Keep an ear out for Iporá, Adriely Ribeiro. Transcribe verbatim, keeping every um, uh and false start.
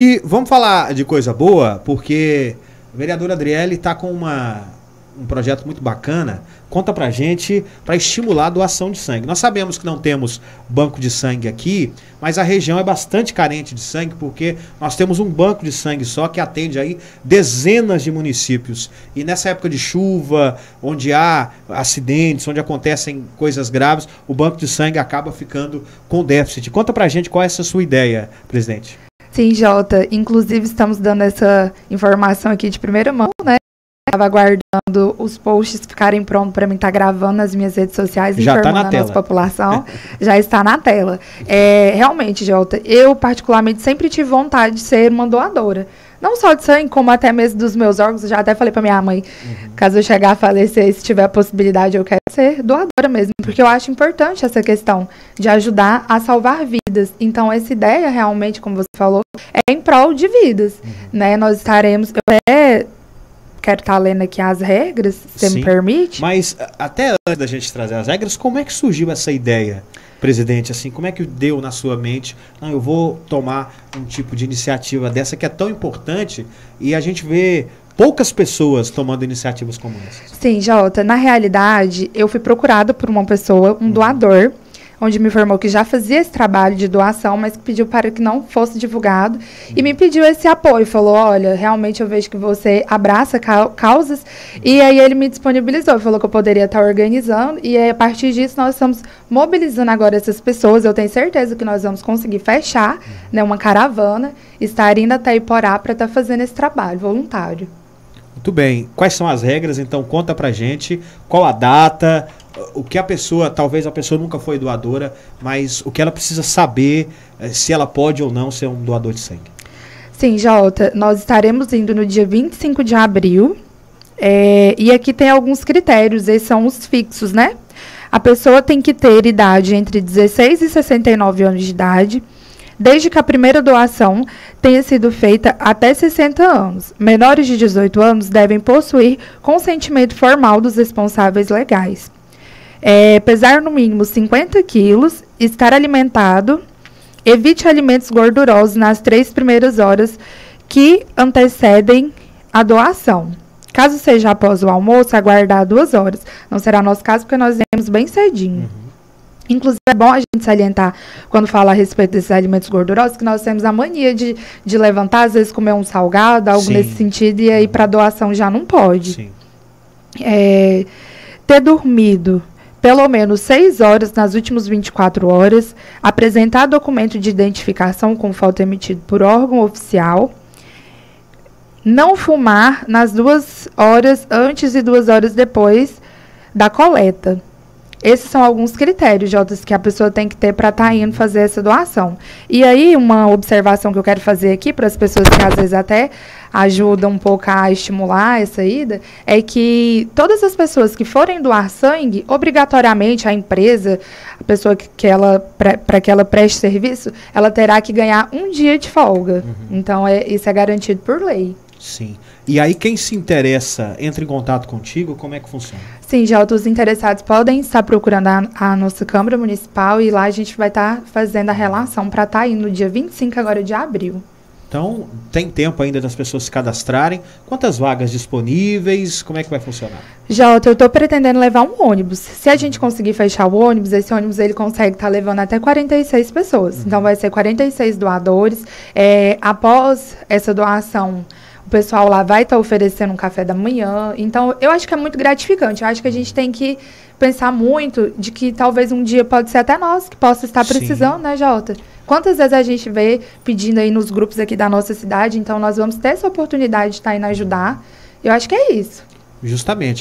E vamos falar de coisa boa, porque a vereadora Adriely está com uma, um projeto muito bacana. Conta pra gente, para estimular a doação de sangue. Nós sabemos que não temos banco de sangue aqui, mas a região é bastante carente de sangue, porque nós temos um banco de sangue só que atende aí dezenas de municípios. E nessa época de chuva, onde há acidentes, onde acontecem coisas graves, o banco de sangue acaba ficando com déficit. Conta pra gente qual é essa sua ideia, presidente. Sim, Jota. Inclusive, estamos dando essa informação aqui de primeira mão, né? Estava aguardando os posts ficarem prontos para mim estar tá gravando nas minhas redes sociais, já informando tá na a tela. Nossa população. Já está na tela. É, realmente, Jota, eu particularmente sempre tive vontade de ser uma doadora. Não só de sangue, como até mesmo dos meus órgãos. Eu já até falei para minha mãe, uhum. Caso eu chegar a falecer, se tiver a possibilidade, eu quero ser doadora mesmo. Porque eu acho importante essa questão de ajudar a salvar vidas. Então, essa ideia, realmente, como você falou, é em prol de vidas. Uhum. Né? Nós estaremos... Eu até quero estar lendo aqui as regras, se você me permite. Mas, até antes da gente trazer as regras, como é que surgiu essa ideia, presidente, assim, como é que deu na sua mente, não, eu vou tomar um tipo de iniciativa dessa que é tão importante e a gente vê poucas pessoas tomando iniciativas como essa? Sim, Jota, na realidade, eu fui procurada por uma pessoa, um hum. doador, onde me informou que já fazia esse trabalho de doação, mas que pediu para que não fosse divulgado, uhum. e me pediu esse apoio, falou, olha, realmente eu vejo que você abraça causas, uhum. e aí ele me disponibilizou, falou que eu poderia estar organizando, e aí, a partir disso nós estamos mobilizando agora essas pessoas, eu tenho certeza que nós vamos conseguir fechar uhum. né, uma caravana, estar indo até Iporá para estar fazendo esse trabalho voluntário. Muito bem, quais são as regras, então conta pra gente, qual a data, o que a pessoa, talvez a pessoa nunca foi doadora, mas o que ela precisa saber, se ela pode ou não ser um doador de sangue. Sim, Jota, nós estaremos indo no dia vinte e cinco de abril, é, e aqui tem alguns critérios, esses são os fixos, né? A pessoa tem que ter idade entre dezesseis e sessenta e nove anos de idade, desde que a primeira doação tenha sido feita até sessenta anos. Menores de dezoito anos devem possuir consentimento formal dos responsáveis legais. É, pesar no mínimo cinquenta quilos, estar alimentado, evite alimentos gordurosos nas três primeiras horas que antecedem a doação. Caso seja após o almoço, aguardar duas horas. Não será nosso caso, porque nós viemos bem cedinho. Uhum. Inclusive, é bom a gente salientar, quando fala a respeito desses alimentos gordurosos, que nós temos a mania de, de levantar, às vezes comer um salgado, algo Sim. nesse sentido, e aí para doação já não pode. Sim. É, ter dormido pelo menos seis horas nas últimas vinte e quatro horas, apresentar documento de identificação com foto emitido por órgão oficial, não fumar nas duas horas antes e duas horas depois da coleta. Esses são alguns critérios, Jota, que a pessoa tem que ter para estar tá indo fazer essa doação. E aí, uma observação que eu quero fazer aqui para as pessoas que às vezes até ajudam um pouco a estimular essa ida, é que todas as pessoas que forem doar sangue, obrigatoriamente a empresa, a pessoa que, que ela para que ela preste serviço, ela terá que ganhar um dia de folga. Uhum. Então, é, isso é garantido por lei. Sim. E aí quem se interessa, entra em contato contigo, como é que funciona? Sim, já os interessados podem estar procurando a, a nossa Câmara Municipal e lá a gente vai estar fazendo a relação para estar indo no dia vinte e cinco agora de abril. Então, tem tempo ainda das pessoas se cadastrarem. Quantas vagas disponíveis? Como é que vai funcionar? Jota, eu estou pretendendo levar um ônibus. Se a gente conseguir fechar o ônibus, esse ônibus ele consegue estar tá levando até quarenta e seis pessoas. Uhum. Então, vai ser quarenta e seis doadores. É, após essa doação, o pessoal lá vai estar tá oferecendo um café da manhã. Então, eu acho que é muito gratificante. Eu acho que a gente tem que pensar muito de que talvez um dia pode ser até nós que possa estar precisando, Sim. né, Jota? Quantas vezes a gente vê pedindo aí nos grupos aqui da nossa cidade. Então, nós vamos ter essa oportunidade de estar indo ajudar. Eu acho que é isso. Justamente.